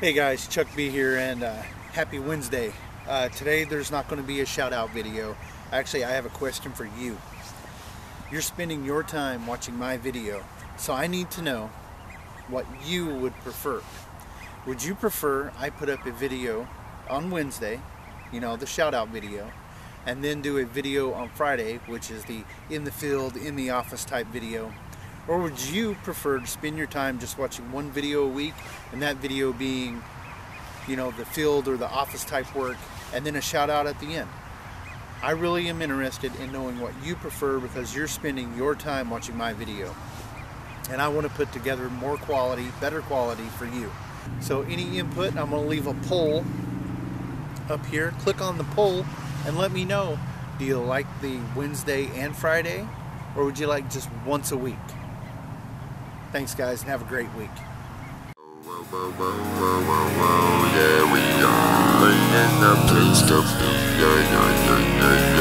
Hey guys, Chuck B here, and happy Wednesday. Today there's not going to be a shout out video. Actually, I have a question for you. You're spending your time watching my video, so I need to know what you would prefer. Would you prefer I put up a video on Wednesday, you know, the shout out video, and then do a video on Friday, which is the in the field, in the office type video? Or would you prefer to spend your time just watching one video a week, and that video being, you know, the field or the office type work, and then a shout out at the end? I really am interested in knowing what you prefer, because you're spending your time watching my video, and I want to put together more quality, better quality for you. So any input, I'm going to leave a poll up here. Click on the poll and let me know, do you like the Wednesday and Friday, or would you like just once a week? Thanks guys, and have a great week. Yeah, we are in a place to be.